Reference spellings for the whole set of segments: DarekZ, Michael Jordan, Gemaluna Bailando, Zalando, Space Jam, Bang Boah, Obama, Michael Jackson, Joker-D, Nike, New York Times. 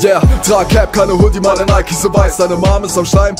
Yeah, trag Cap, keine Hoodie, meine Nike so weiß, deine Mom ist am Schleim.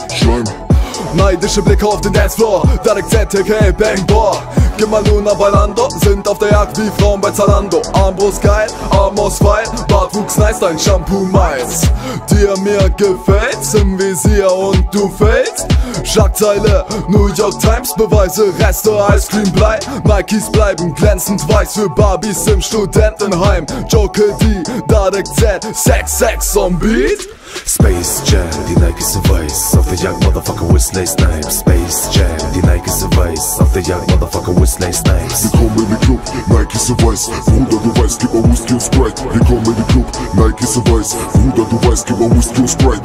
Neidische Blicke auf den Dancefloor, DarekZ, aka Bang Boah. Gemaluna Bailando, sind auf der Jagd wie Frauen bei Zalando. Armbrust geil, Arm aus Weil, Bartwuchs nice, dein Shampoo meins. Dir mir gefällt's, im Visier und du fällst. Schlagzeile, New York Times, Beweise, Reste, Ice Cream, Blei. Nikes bleiben glänzend weiß für Barbies im Studentenheim. Joker-D, DarekZ, Sex, Sex on Beat. Space Jam, die Nikes sind weiß, auf der Jagd, Motherfucker, with Snakes, Knives. Space Jam, die Nikes sind weiß, auf der Jagd, Motherfucker, with Snakes, Knives. Willkommen in den Club, Nikes sind weiß, Bruder, du weißt, gib mal Whisky und Sprite. Willkommen in den Club, Nikes sind weiß, Bruder, du weißt, gib mal Whisky und Sprite.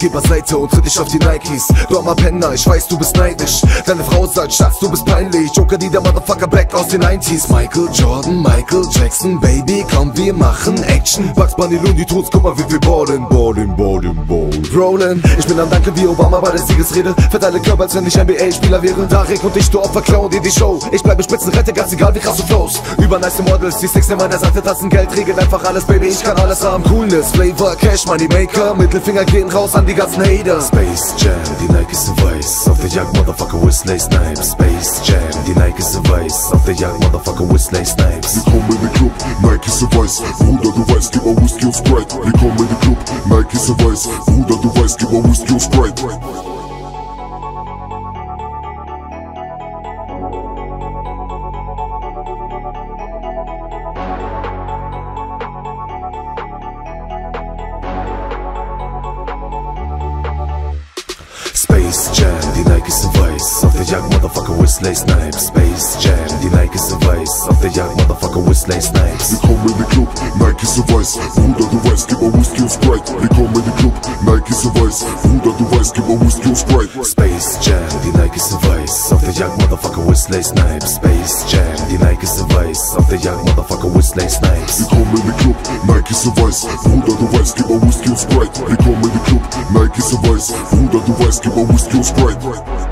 Geh beiseite und tritt nicht auf die Nikes, du armer Penner, ich weiß, du bist neidisch. Deine Frau sagt, Schatz, du bist peinlich. Joker, die der Motherfucker Black aus den 90s. Michael Jordan, Michael Jackson, Baby, komm, wir machen Action. Bugs Bunny, Looney Tunes, guck mal, wie wir ballen, ballen, ballen. Rollin', ich bin am Danke wie Obama bei der Siegesrede. Verteile Körper, als wenn ich NBA-Spieler wäre. Darek und ich, du Opfer, klauen dir die Show. Ich bleibe Spitzenretter, ganz egal wie krass du flows. Über nice Models, die Sticks in meiner Seite, Tassen, Geld, regelt einfach alles, Baby, ich kann alles haben. Coolness, Flavor, Cash, Money Maker, Mittelfinger gehen raus an die ganzen Hater. Space Jam, die Nikes sind weiß, auf der Jagd, Motherfucker, with Snakes, Knives. Space Jam, die Nikes sind weiß, auf der Jagd, Motherfucker, with Snakes, Knives. Willkommen in den Club, Nikes sind weiß, Bruder, du weißt, gib mal Whisky und Sprite. Willkommen in den Club, Nikes sind weiß, Bruder, du weißt, gib mal Whisky und Sprite. Space Jam, die Nikes sind weiß, auf der Jagd, Motherfucker, with Snakes, Knives. Space Jam, die Nikes sind weiß, auf der Jagd, Motherfucker, with Snakes, Knives. Willkommen in den Club, Nikes sind weiß, Bruder, du weißt, gib mal Whisky und Sprite. Willkommen in den Club, Nikes sind weiß, Bruder, du weißt, gib mal Whisky und Sprite. Space Jam, die Nikes sind weiß, auf der Jagd, Motherfucker, with Snakes, Knives. Space Jam, die Nikes sind weiß, auf der Jagd, Motherfucker, with Snakes, Knives. Willkommen in den Club, Nikes sind weiß, Bruder, du weißt, gib mal Whisky und Sprite. Willkommen in den Club, Nikes sind weiß, Bruder, du weißt, gib mal Whisky und Sprite.